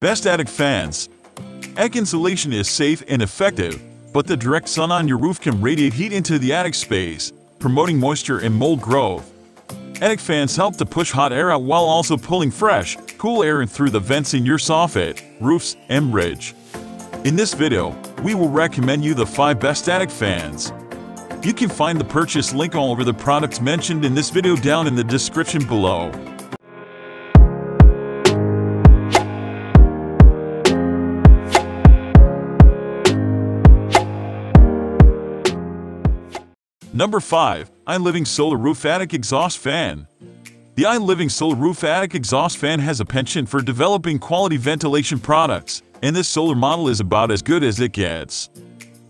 Best attic fans. Attic insulation is safe and effective, but the direct sun on your roof can radiate heat into the attic space, promoting moisture and mold growth. Attic fans help to push hot air out while also pulling fresh, cool air in through the vents in your soffit, roofs, and ridge. In this video, we will recommend you the 5 best attic fans. You can find the purchase link all over the products mentioned in this video down in the description below. Number 5. iLiving Solar Roof Attic Exhaust Fan. The iLiving Solar Roof Attic Exhaust Fan has a penchant for developing quality ventilation products, and this solar model is about as good as it gets.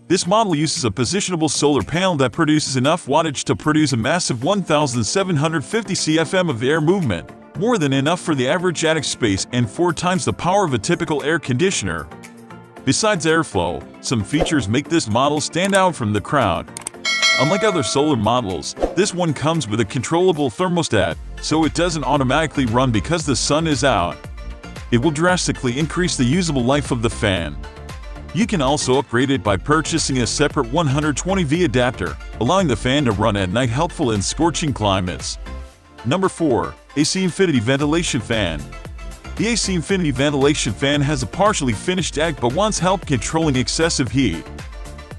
This model uses a positionable solar panel that produces enough wattage to produce a massive 1,750 CFM of air movement, more than enough for the average attic space and 4 times the power of a typical air conditioner. Besides airflow, some features make this model stand out from the crowd. Unlike other solar models, this one comes with a controllable thermostat, so it doesn't automatically run because the sun is out. It will drastically increase the usable life of the fan. You can also upgrade it by purchasing a separate 120V adapter, allowing the fan to run at night, helpful in scorching climates. Number 4. AC Infinity Ventilation Fan. The AC Infinity ventilation fan has a partially finished attic but wants help controlling excessive heat.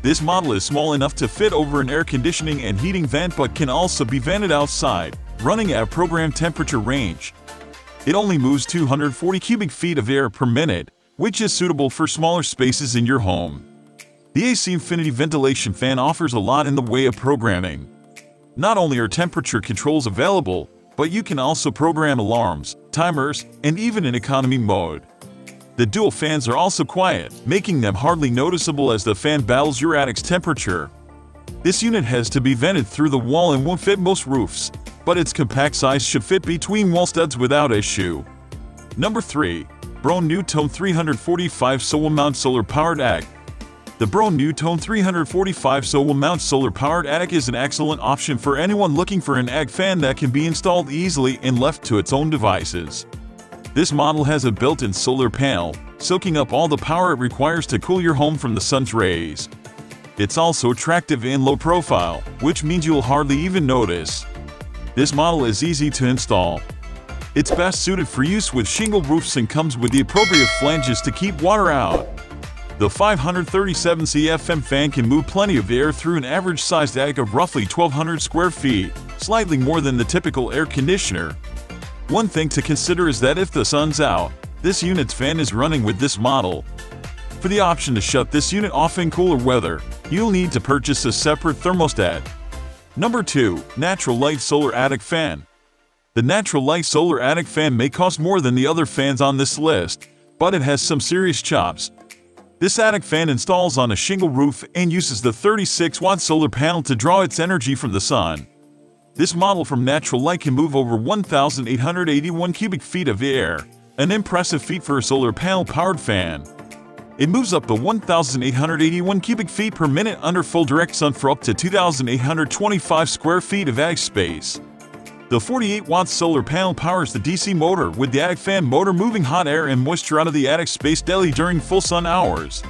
This model is small enough to fit over an air conditioning and heating vent but can also be vented outside, running at a programmed temperature range. It only moves 240 cubic feet of air per minute, which is suitable for smaller spaces in your home. The AC Infinity ventilation fan offers a lot in the way of programming. Not only are temperature controls available, but you can also program alarms, timers, and even in economy mode. The dual fans are also quiet, making them hardly noticeable as the fan battles your attic's temperature. This unit has to be vented through the wall and won't fit most roofs, but its compact size should fit between wall studs without issue. Number 3. Broan-NuTone 345 Solar Mount Solar Powered Attic. The Broan-NuTone 345 Solar Mount Solar Powered Attic is an excellent option for anyone looking for an attic fan that can be installed easily and left to its own devices. This model has a built-in solar panel, soaking up all the power it requires to cool your home from the sun's rays. It's also attractive and low profile, which means you'll hardly even notice. This model is easy to install. It's best suited for use with shingle roofs and comes with the appropriate flanges to keep water out. The 537 CFM fan can move plenty of air through an average-sized attic of roughly 1,200 square feet, slightly more than the typical air conditioner. One thing to consider is that if the sun's out, this unit's fan is running with this model. For the option to shut this unit off in cooler weather, you'll need to purchase a separate thermostat. Number 2. Natural Light Solar Attic Fan. The Natural Light Solar Attic Fan may cost more than the other fans on this list, but it has some serious chops. This attic fan installs on a shingle roof and uses the 36-watt solar panel to draw its energy from the sun. This model from Natural Light can move over 1,881 cubic feet of air, an impressive feat for a solar panel-powered fan. It moves up to 1,881 cubic feet per minute under full direct sun for up to 2,825 square feet of attic space. The 48-watt solar panel powers the DC motor, with the attic fan motor moving hot air and moisture out of the attic space daily during full sun hours.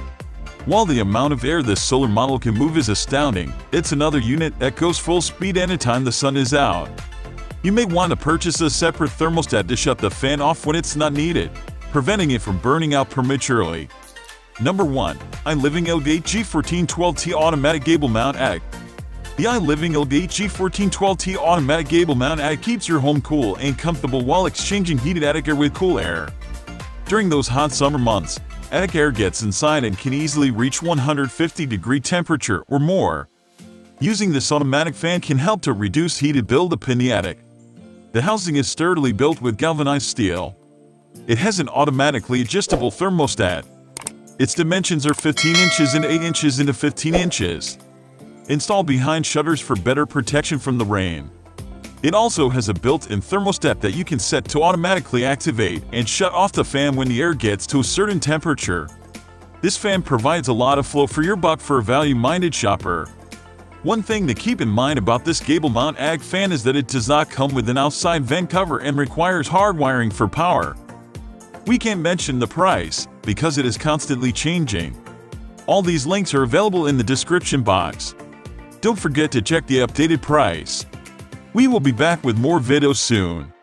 While the amount of air this solar model can move is astounding, it's another unit that goes full speed anytime the sun is out. You may want to purchase a separate thermostat to shut the fan off when it's not needed, preventing it from burning out prematurely. Number 1. iLiving Elgate G1412T Automatic Gable Mount Attic. The iLiving Elgate G1412T Automatic Gable Mount Attic keeps your home cool and comfortable while exchanging heated attic air with cool air. During those hot summer months, attic air gets inside and can easily reach 150-degree temperature or more. Using this automatic fan can help to reduce heated buildup in the attic. The housing is sturdily built with galvanized steel. It has an automatically adjustable thermostat. Its dimensions are 15 inches and 8 inches into 15 inches. Installed behind shutters for better protection from the rain. It also has a built-in thermostat that you can set to automatically activate and shut off the fan when the air gets to a certain temperature. This fan provides a lot of flow for your buck for a value-minded shopper. One thing to keep in mind about this gable mount attic fan is that it does not come with an outside vent cover and requires hard wiring for power. We can't mention the price, because it is constantly changing. All these links are available in the description box. Don't forget to check the updated price. We will be back with more videos soon.